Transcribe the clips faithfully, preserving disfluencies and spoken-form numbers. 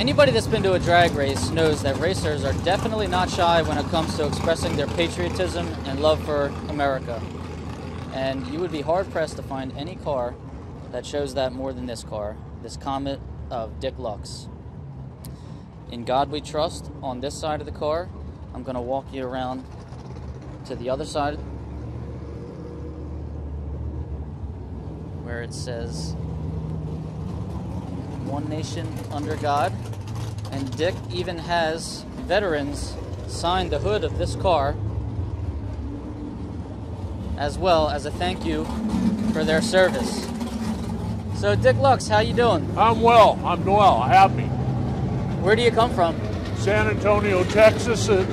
Anybody that's been to a drag race knows that racers are definitely not shy when it comes to expressing their patriotism and love for America. And you would be hard-pressed to find any car that shows that more than this car, this Comet of Dick Lux. In God We Trust, on this side of the car, I'm going to walk you around to the other side where it says One Nation Under God, and Dick even has veterans sign the hood of this car as well as a thank you for their service. So Dick Lux, how you doing? I'm well, I'm well, happy. Where do you come from? San Antonio, Texas. It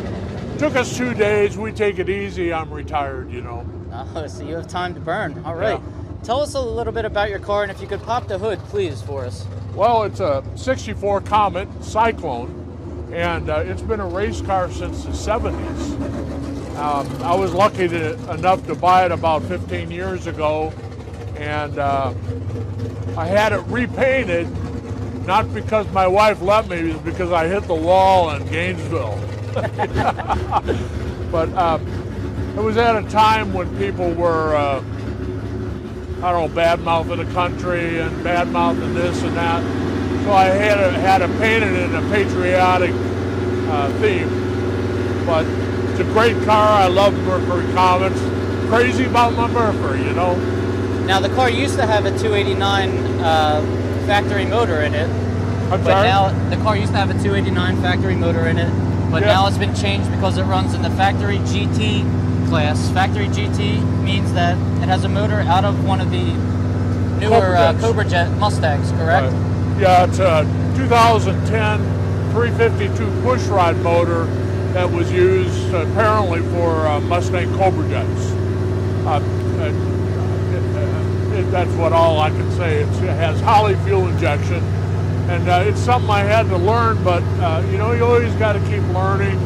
took us two days, we take it easy, I'm retired, you know. Oh, so you have time to burn, all right. Yeah. Tell us a little bit about your car, and if you could pop the hood, please, for us. Well, it's a sixty-four Comet Cyclone, and uh, it's been a race car since the seventies. Um, I was lucky to, enough to buy it about fifteen years ago, and uh, I had it repainted, not because my wife left me, but because I hit the wall in Gainesville. But uh, it was at a time when people were uh, I don't know, bad mouth of the country and bad mouth of this and that. So I had it, had it painted in a patriotic uh, theme. But it's a great car. I love Mercury Comets. Crazy about my Mercury, you know. Now the car used to have a two eighty-nine uh, factory motor in it. I'm but sorry? Now the car used to have a two eighty-nine factory motor in it, but yeah. Now it's been changed because it runs in the factory G T class. Factory G T means that it has a motor out of one of the newer Cobra, uh, Cobra Jet Mustangs, correct? Right. Yeah, it's a two thousand ten three fifty-two pushrod motor that was used apparently for uh, Mustang Cobra Jets. Uh, it, it, it, that's what all I can say. It's, it has Holley fuel injection, and uh, it's something I had to learn, but uh, you know, you always got to keep learning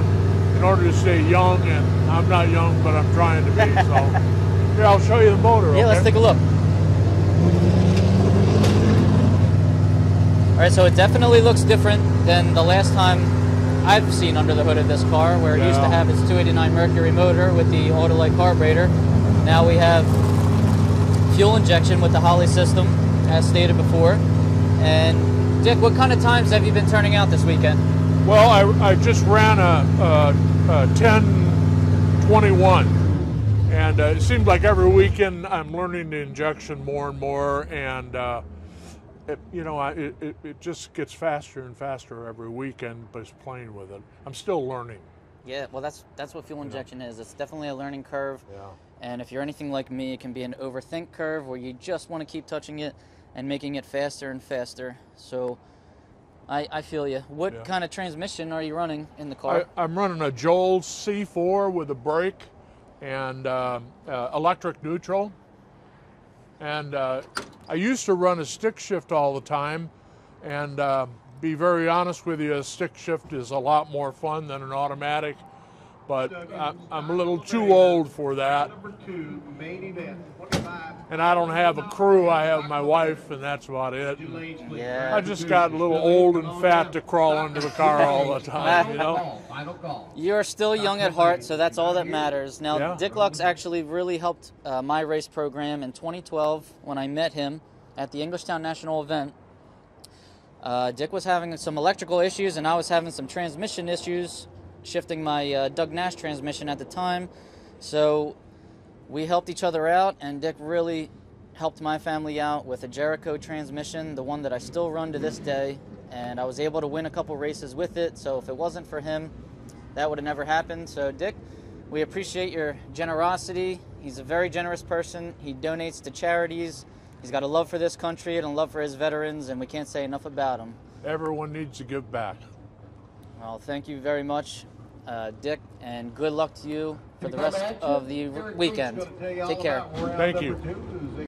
in order to stay young, and I'm not young, but I'm trying to be, so. Here, I'll show you the motor, Yeah, okay? Let's take a look. All right, so it definitely looks different than the last time I've seen under the hood of this car, where it yeah. used to have its two eighty-nine Mercury motor with the Autolite carburetor. Now we have fuel injection with the Holley system, as stated before. And Dick, what kind of times have you been turning out this weekend? Well, I, I just ran a ten twenty-one, and uh, it seems like every weekend I'm learning the injection more and more, and uh, it, you know, I, it, it just gets faster and faster every weekend, but it's playing with it. I'm still learning. Yeah, well, that's, that's what fuel injection you know? is. It's definitely a learning curve, yeah. And if you're anything like me, it can be an overthink curve where you just want to keep touching it and making it faster and faster. So. I, I feel you. What yeah. kind of transmission are you running in the car? I, I'm running a Joel C four with a brake and uh, uh, electric neutral. And uh, I used to run a stick shift all the time. And uh, be very honest with you, a stick shift is a lot more fun than an automatic. But I, I'm a little too old for that. And I don't have a crew. I have my wife, and that's about it. And yeah. I just got a little old and fat to crawl into the car all the time, you know? You're still young at heart, so that's all that matters. Now, yeah. Dick Lux actually really helped uh, my race program in twenty twelve when I met him at the Englishtown National event. Uh, Dick was having some electrical issues, and I was having some transmission issues, shifting my uh, Doug Nash transmission at the time. So we helped each other out, and Dick really helped my family out with a Jericho transmission, the one that I still run to this day, and I was able to win a couple races with it. So if it wasn't for him, that would have never happened. So Dick, we appreciate your generosity. He's a very generous person. He donates to charities. He's got a love for this country and a love for his veterans, and we can't say enough about him. Everyone needs to give back. Well, thank you very much, uh, Dick, and good luck to you for the rest of the weekend. Take care. Thank you.